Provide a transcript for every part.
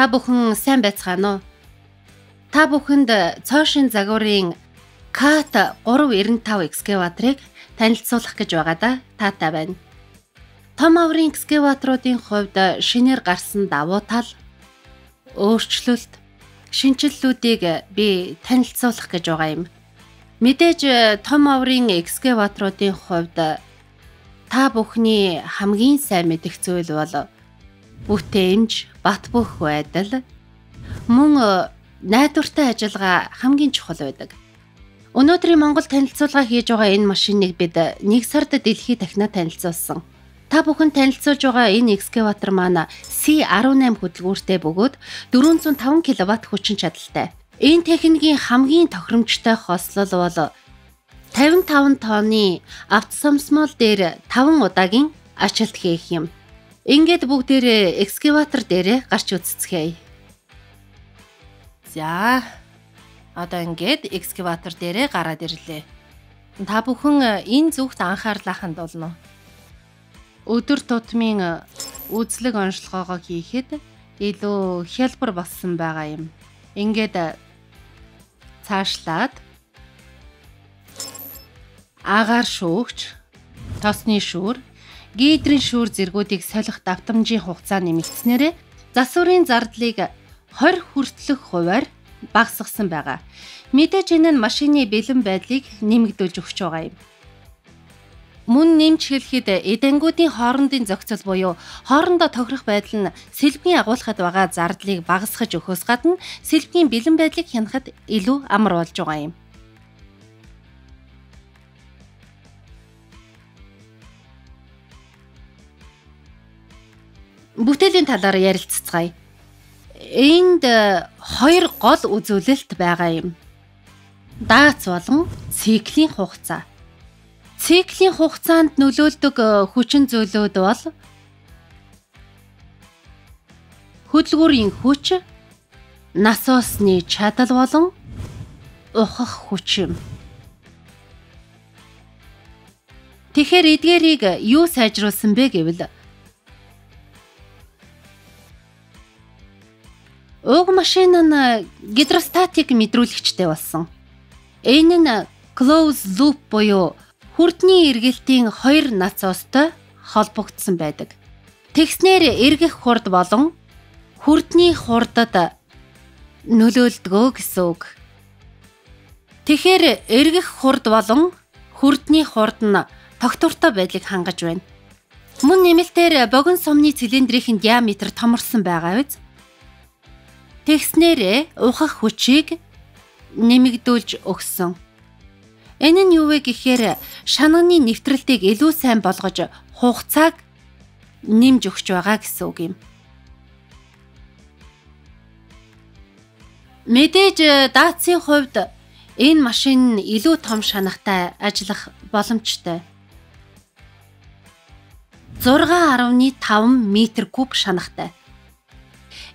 та бүхэн сайн байцгаана уу? Та бүхэнд цоошин загварын CAT 395 экскаваторыг танилцуулах гэж байгаадаа таатай байна. Том аврын экскаваторуудын хувьд шинээр гарсан давуу тал, өөрчлөлт, шинжиллүүдийг би танилцуулах гэж байгаа юм. Мэдээж том аврын экскаваторуудын хувьд та бүхний хамгийн сайн мэдэх зүйл бол бүтээмж, бат бөх байдал, мөн найдвартай ажиллагаа хамгийн чухал байдаг. Өнөөдрийн Монгол танилцуулга хийж байгаа энэ машиныг бид 1 сард дэлхийд дахина танилцуулсан. Та бүхэн танилцуулж байгаа энэ экскаватор маань C18 хөдөлгүүртэй бөгөөд 405 кВт хүчин чадалтай. Энэ техникийн хамгийн тохиромжтой хослол бол 55 тонны автосамсмал дээр 5 удаагийн ачаалт хийх юм. Ингээд бүгдээрээ экскаватор дээрээ гарч үзцгээе. За одоо ингээд экскаватор дээрээ гараад ирлээ. Та бүхэн энэ зүгт анхаарлааханд болно. Өдөр тутмын үзлэг онцлогоо хийхэд илүү хялбар болсон байгаа юм. Ингээд цаашлаад агаар шүүгч, тосны шүүр, гидрийн шүүр зэргүүдийг солих давтамжийн хугацаа нэмэгдснээрээ засварын зардлыг 20 хүртэлх хуваар багасгасан байгаа. Мэдээж энэ нь машины бэлэн байдлыг нэмэгдүүлж өгч байгаа юм. Мөн нэмж хэлэхэд эдэнгүүдийн хоорондын зохицол буюу хоорондоо тохирох байдал нь сэлбэгийн агуулхад байгаа зардлыг багасгаж өгөхөөс гадна сэлбэгийн бэлэн байдлыг хянахад илүү амар болж байгаа юм. Бүтээлийн талаар ярилццгаая. Энд 2 гол үзүүлэлт байгаа юм. Даац болон циклийн хугацаа. Циклийн хугацаанд нөлөөлдөг хүчин зүйлүүд бол хөдөлгүүрийн хүч, насосны чадал болон ухах хүч юм. Тэгэхээр эдгээрийг юу сайжруулсан бэ гэвэл уг машин нь гидростатик мэдрүүлэгчтэй болсон. Энэ нь close loop буюу хүрдний эргэлтийн 2 насостой холбогдсон байдаг. Тэгснээр эргэх хурд болон хүрдний хурдад нөлөөлдгөө гэсэн үг. Тэгэхээр эргэх хурд болон хүрдний хурд нь тогтвортой байдлыг хангаж байна. Мөн нэмэлтээр богино сумны цилиндрийн диаметр томорсон байгаа биз? Тэгснээрээ ухах хүчийг нэмэгдүүлж өгсөн. Энэ нь юу вэ гэхээр шананы нэвтрэлтийг илүү сайн болгож хугацааг нэмж өгч байгаа гэсэн үг юм. Мэдээж даацийн хувьд энэ машин нь илүү том шанахтай ажиллах боломжтой. 6.5 м3 шанахтай.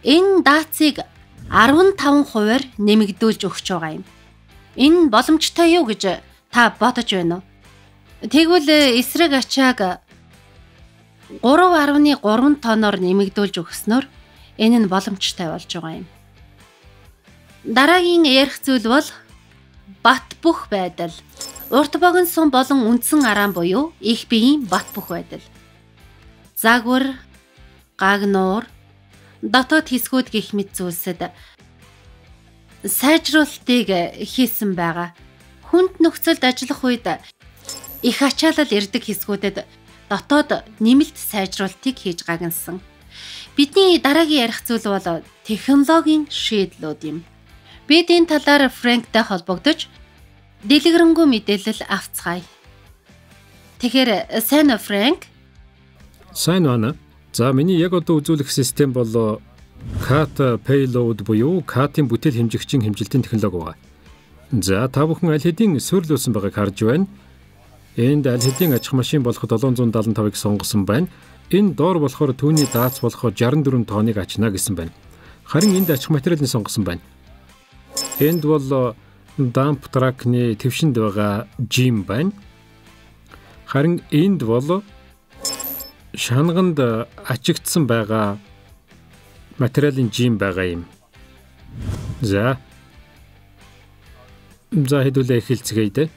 Энэ даацыг 15%-аар нэмэгдүүлж өгч байгаа юм. Энэ боломжтой юу гэж та бодож байна уу? Тэгвэл эсрэг ачааг 3.3 тоноор нэмэгдүүлж өгснөөр энэ нь боломжтой болж байгаа юм. Дараагийн ярих зүйл бол бат бөх байдал. Урт богино сум болон үндсэн араан буюу их биеийн бат бөх байдал. Загвар, гагнуур, дотоод хэсгүүд гэх мэт зүйлсэд сайжруулалтыг хийсэн байгаа. Хүнд нөхцөлд ажиллах үед их ачаалал ирдэг хэсгүүдэд дотоод нэмэлт сайжруулалтыг хийж гагнасан. Бидний дараагийн ярих зүйл бол технологийн шийдлүүд юм. Бид энэ талаар Фрэнктэй холбогдож дэлгэрэнгүй мэдээлэл авцгаая. Тэгэхээр сайн уу Фрэнк? Сайн байна. За миний яг одоо үзүүлэх систем бол CAT payload буюу CAT-ийн бүтээл хэмжигчийн хэмжилтийн технологи байгаа. За та бүхэн аль хэдийн суйрлуулсан байгааг харж байна. Энд аль хэдийн аж ахуй машин болоход 775-ыг сонгосон байна. Энэ доор болохоор түүний даац болохоор 64 тонныг ачна гэсэн байна. Харин энд аж ахуй материалын сонгосон байна. Энд бол дамп тракны төвшөнд байгаа жим байна. Харин энд бол шанганд ачигдсан байгаа материалын жим бағайым. За. Захидулла эхэлцгээйдэ.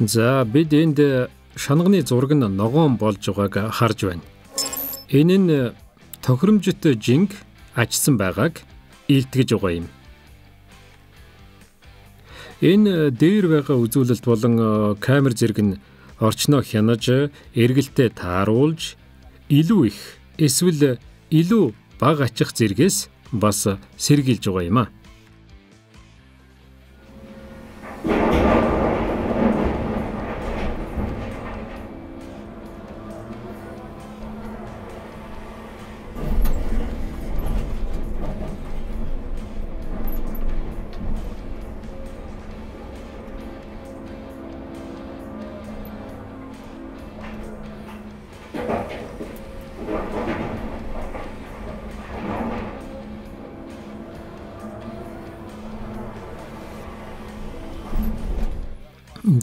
За бид энд шанганы зураг нь ногоон болж байгааг харж байна. Энэ нь тохиромжтой жинг ачсан байгааг илтгэж байгаа юм. Энэ дээр байгаа үзүүлэлт болон камер зэрэг нь орчноо хянаж, эргэлтээ тааруулж, илүү их эсвэл илүү бага ачих зэргээс бас сэргийлж байгаа юм а.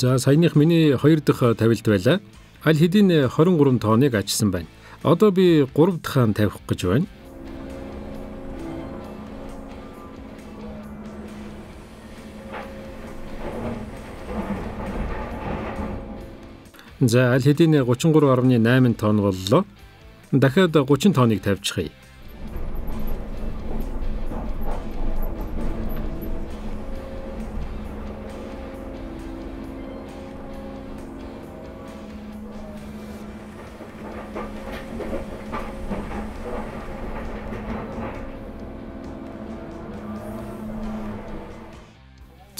За саяных миний 2 дахь тавилт байлаа. Аль хэдийн 23 тооныг ачсан байна. Одоо би 3 дахь нь тавих гэж байна. За аль хэдийн 33.8 тоон боллоо. Дахиад 30 тооныг тавьчихъя.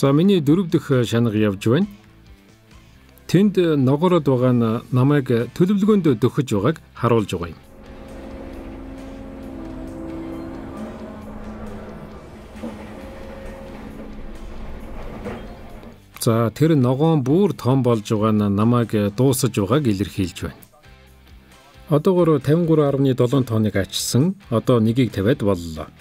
За миний 4 дэх шанга явж байна. Тэнд ногород байгаа нь намайг төлөвлөгөөндөө дөхөж байгааг харуулж байгаа юм. За тэр ногоон бүр том болж байгаа нь намайг дуусаж байгааг илэрхийлж байна. Одоогоор 53.7 тоныг ачсан. Одоо нэгийг тавиад боллоо.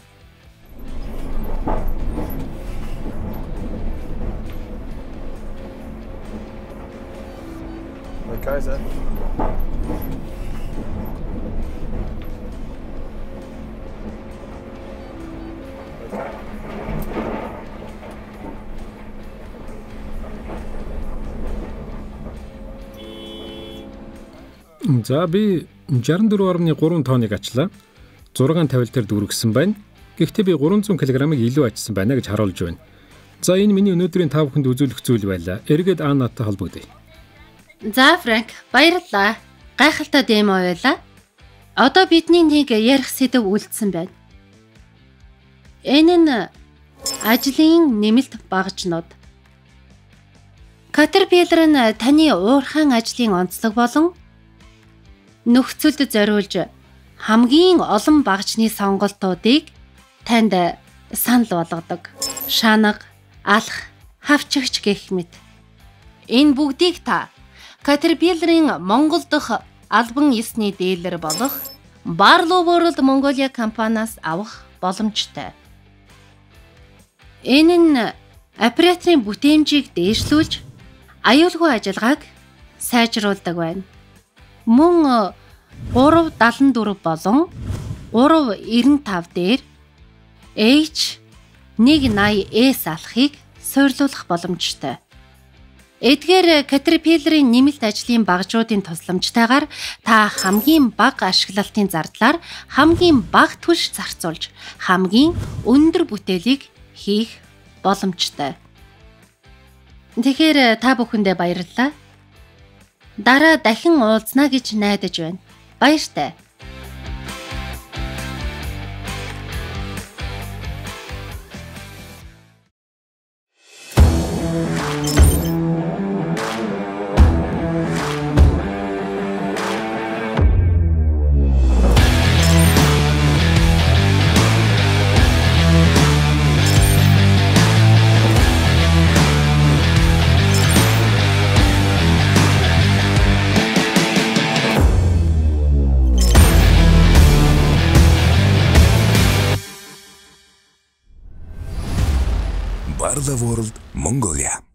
За би 64.3 тоныг ачлаа. 6 тавилт дээр дүргсэн байна. Гэхдээ би 300 кг-ыг илүү ачсан байна гэж харуулж байна. За энэ миний өнөөдрийн та бүхэнд үзүүлэх зүйл байлаа. Эргээд Аннатай холбогдъё. За Франк, баярлалаа. Гайхалтай дэм ойлаа. Одоо бидний нэг ярих сэдв үлдсэн байна. Энэ нь ажлын нэмэлт багажнууд. Caterpillar нь таны уурхайн ажлын онцлог болон нөхцөлд зориулж хамгийн олон багажны сонголтуудыг танд санал болгодог. Шанга, алх, хавчэгч гэх мэт. Энэ бүгдийг та Caterpillar-ийн Монгол дахь албан ёсны дилер болох Barlow World Mongolia компаниас авах боломжтой. Энэ нь операторын бүтээмжийг дээшлүүлж, аюулгүй ажиллагааг сайжруулдаг байна. Мөн 374 болон 395 дээр H180S алхахыг суйрлуулах боломжтой. Эдгээр Caterpillar-ийн нэмэлт ажлын багажуудын тусламжтайгаар та хамгийн бага ашиглалтын зардлаар хамгийн бага түлш зарцуулж, хамгийн өндөр бүтээлийг хийх боломжтой. Тэгэхээр та бүхэндээ баярлалаа. Дараа дахин уулзна гэж найдаж байна. Баяртай. Far the World, Mongolia.